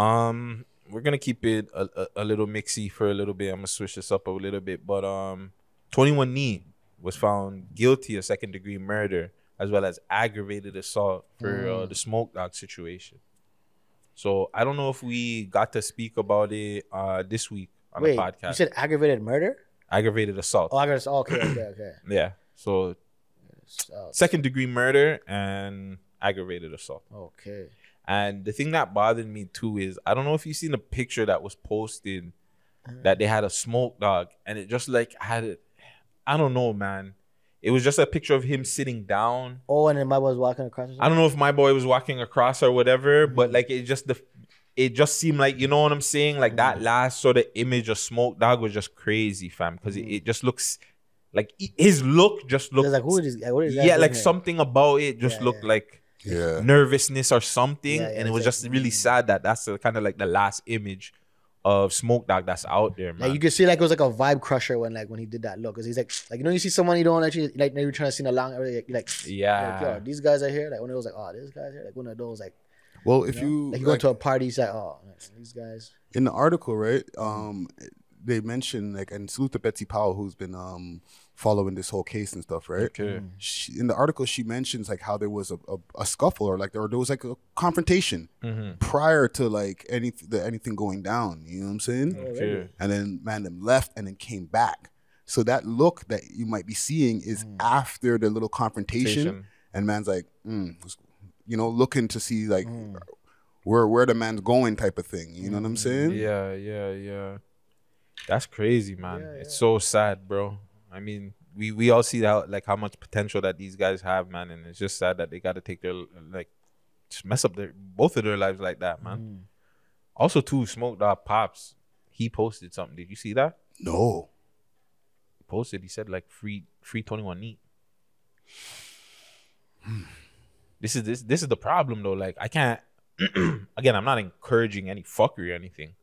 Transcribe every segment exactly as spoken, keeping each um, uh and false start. Um, we're gonna keep it a, a, a little mixy for a little bit. I'm gonna switch this up a little bit, but um, twenty-one Neat was found guilty of second degree murder as well as aggravated assault for mm. uh, the Smoke Dawg situation. So I don't know if we got to speak about it uh this week on Wait, the podcast. You said aggravated murder? Aggravated assault. Oh, aggravated assault. Okay, okay, okay. Yeah. So assault. Second degree murder and aggravated assault. Okay. And the thing that bothered me too is I don't know if you've seen a picture that was posted mm. that they had a Smoke Dawg, and it just like had it. I don't know, man. It was just a picture of him sitting down. Oh, and then my boy was walking across. Or I don't know if my boy was walking across or whatever, mm-hmm. but like it just the, it just seemed like, you know what I'm saying? Like mm-hmm. that last sort of image of Smoke Dawg was just crazy, fam, because mm-hmm. it, it just looks like his look just looks like who is like, what is that? Yeah, like here? something about it just yeah, looked yeah. like yeah. nervousness or something, yeah, yeah, and it was just like, really mm-hmm. sad that that's kind of like the last image of Smoke Dawg that's out there, man. Like you could see, like it was like a vibe crusher when, like, when he did that look, because he's like, like you know, you see someone you don't actually like, you're trying to sing along, like, like yeah, like, yo, these guys are here. Like one of those, like, oh, this guy's here. Like one of those, like, well, if you, know, you like you go like, to a party, he's like, oh, these guys. In the article, right? Um, they mentioned like, and salute to Betsy Powell, who's been um following this whole case and stuff, right? Okay. She, in the article, she mentions like how there was a, a, a scuffle or like there, there was like a confrontation mm-hmm. prior to like any the, anything going down. You know what I'm saying? Okay. And then man, them left and then came back. So that look that you might be seeing is mm. after the little confrontation, Station. and man's like, mm, you know, looking to see like mm. where where the man's going type of thing. You mm. know what I'm saying? Yeah, yeah, yeah. That's crazy, man. Yeah, yeah. It's so sad, bro. I mean, we we all see that like how much potential that these guys have, man, and it's just sad that they got to take their like just mess up their both of their lives like that, man. Mm. Also, too, Smoke Dawg Pops, he posted something. Did you see that? No. He posted. He said like free free twenty-one Neat. This is this this is the problem though. Like I can't. Again, I'm not encouraging any fuckery or anything,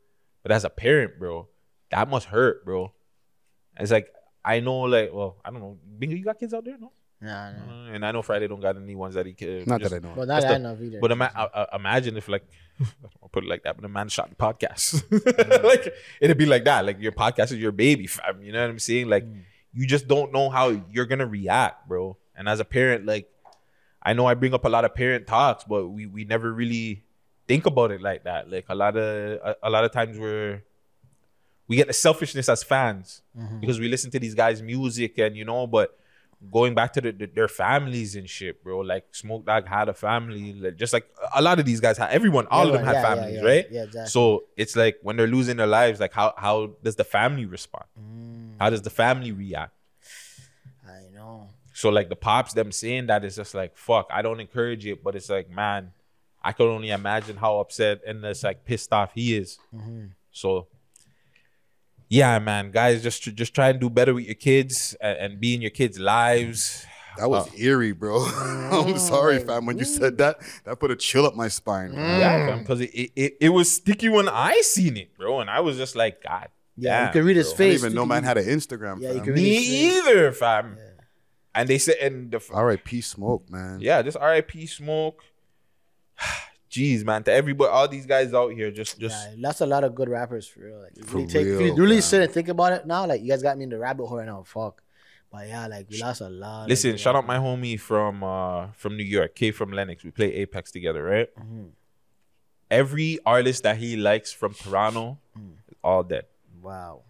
but as a parent, bro, that must hurt, bro. It's like. I know, like, well, I don't know. Bingo, you got kids out there, no? Nah, nah. Uh, and I know Friday don't got any ones that he could. Not just, that I know. Well, not that the, I know either. But ima I, I imagine if, like, I'll put it like that, but a man shot the podcast. Like, it'd be like that. Like, your podcast is your baby, fam. You know what I'm saying? Like, mm. you just don't know how you're going to react, bro. And as a parent, like, I know I bring up a lot of parent talks, but we, we never really think about it like that. Like, a lot of, a, a lot of times we're, we get the selfishness as fans mm-hmm. because we listen to these guys' music and, you know, but going back to the, the, their families and shit, bro. Like, Smoke Dawg had a family. Like, just like a lot of these guys, had, everyone, all everyone, of them had yeah, families, yeah, yeah. right? Yeah, exactly. So it's like when they're losing their lives, like how, how does the family respond? Mm. How does the family react? I know. So like the Pops, them saying that, it's just like, fuck, I don't encourage it. But it's like, man, I can only imagine how upset and it's like pissed off he is. Mm-hmm. So... yeah, man, guys, just just try and do better with your kids and, and be in your kids' lives. That was uh, eerie, bro. I'm sorry, fam. When you said that, that put a chill up my spine. Bro. Yeah, fam, because it, it, it was sticky when I seen it, bro. And I was just like, God yeah, damn, you can read his bro. face. I didn't even know man had an Instagram, yeah, fam. You can read Me either, fam. Yeah. And they said, and the... R I P Smoke, man. Yeah, just R I P Smoke. Jeez, man, to everybody, all these guys out here, just, just. Yeah, that's a lot of good rappers for real. Like, if for you take, real, if you really man. sit and think about it now, like, you guys got me in the rabbit hole right now, fuck. But yeah, like, we lost a lot. Listen, like, shout out my homie from uh, from New York, K from Lennox. We play Apex together, right? Mm-hmm. Every artist that he likes from Toronto, mm. all dead. Wow.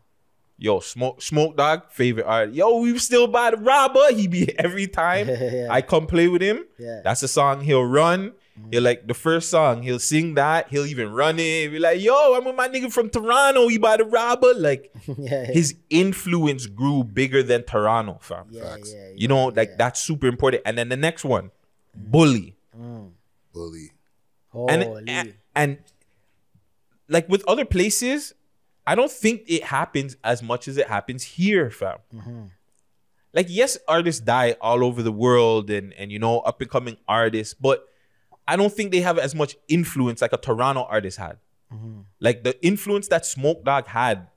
Yo, Smoke Smoke Dawg, favorite artist. Yo, we still by the robber. He be every time yeah. I come play with him. Yeah. That's a song he'll run. He'll like the first song, he'll sing that, he'll even run it. Be like, yo, I'm with my nigga from Toronto, he by the robber. Like yeah, yeah. his influence grew bigger than Toronto, fam. Yeah, facts. Yeah, yeah, you know, like yeah. that's super important. And then the next one, Bully. Mm. Bully. And, and and like with other places, I don't think it happens as much as it happens here, fam. Mm-hmm. Like, yes, artists die all over the world and and you know, up and coming artists, but I don't think they have as much influence like a Toronto artist had. Mm-hmm. Like the influence that Smoke Dawg had,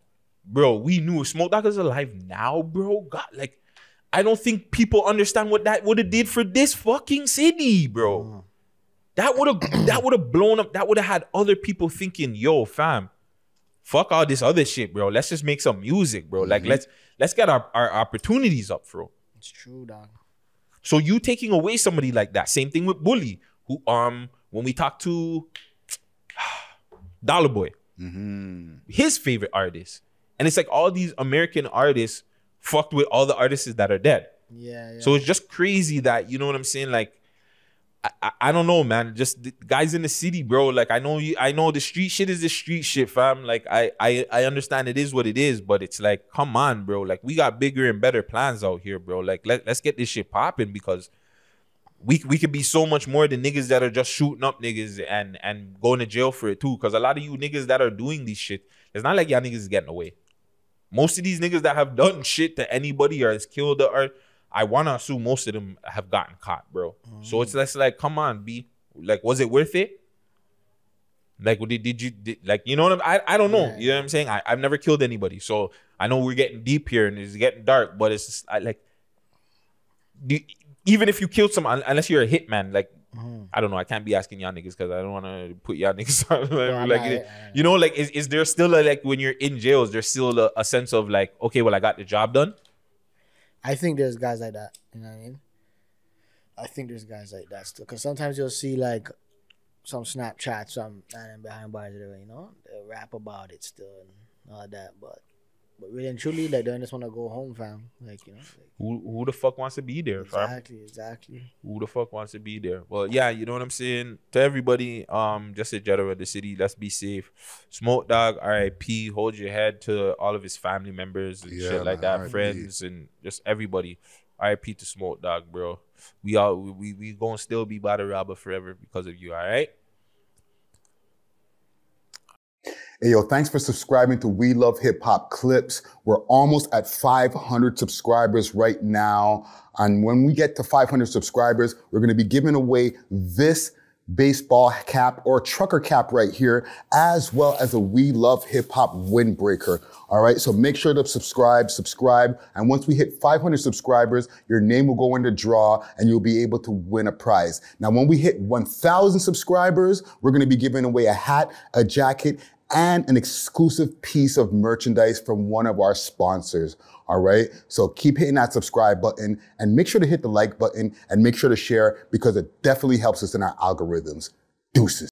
bro, we knew Smoke Dawg is alive now, bro. God, like, I don't think people understand what that would have did for this fucking city, bro. Mm-hmm. That would have that would have blown up. That would have had other people thinking, yo, fam, fuck all this other shit, bro. Let's just make some music, bro. Like, mm-hmm. let's let's get our, our opportunities up, bro. It's true, dog. So you taking away somebody like that. Same thing with Bully, who um when we talked to Dollar Boy, mm-hmm. his favorite artist. And it's like all these American artists fucked with all the artists that are dead. Yeah, yeah. So it's just crazy that, you know what I'm saying? Like, I, I, I don't know, man. Just the guys in the city, bro. Like, I know you, I know the street shit is the street shit, fam. Like, I, I, I understand it is what it is, but it's like, come on, bro. Like, we got bigger and better plans out here, bro. Like, let, let's get this shit popping, because we we could be so much more than niggas that are just shooting up niggas and, and going to jail for it too. Because a lot of you niggas that are doing these shit, it's not like y'all niggas is getting away. Most of these niggas that have done shit to anybody or has killed or I want to assume most of them have gotten caught, bro. Mm. So it's less like, come on, B. Like, was it worth it? Like, did, did you, did, like, you know what I'm, I, I don't know. Yeah. You know what I'm saying? I, I've never killed anybody. So I know we're getting deep here and it's getting dark, but it's just, I, like, do, even if you killed someone, unless you're a hitman, like, mm. I don't know. I can't be asking y'all niggas because I don't want to put y'all niggas on. Like, no, like, you know, like, is, is there still a, like, when you're in jail, is there still a, a sense of like, okay, well, I got the job done? I think there's guys like that, you know what I mean? I think there's guys like that still. Because sometimes you'll see, like, some Snapchat, some and behind bars, you know? They'll rap about it still and all that. But but really and truly, like, they just want to go home, fam. Like, you know? Like, who, who the fuck wants to be there, fam? Exactly, exactly. Who the fuck wants to be there? Well, yeah, you know what I'm saying? To everybody, um, just in general, the city, let's be safe. Smoke Dawg, R I P, hold your head to all of his family members and yeah, shit like man, that, friends and just everybody. R I P to Smoke Dawg, bro. We all we we gonna still be by the robber forever because of you, all right? Hey, yo, thanks for subscribing to We Love Hip Hop Clips. We're almost at five hundred subscribers right now. And when we get to five hundred subscribers, we're going to be giving away this baseball cap or trucker cap right here, as well as a We Love Hip Hop windbreaker. All right, so make sure to subscribe, subscribe. And once we hit five hundred subscribers, your name will go in the draw and you'll be able to win a prize. Now, when we hit one thousand subscribers, we're going to be giving away a hat, a jacket, and an exclusive piece of merchandise from one of our sponsors, all right? So keep hitting that subscribe button and make sure to hit the like button and make sure to share because it definitely helps us in our algorithms. Deuces.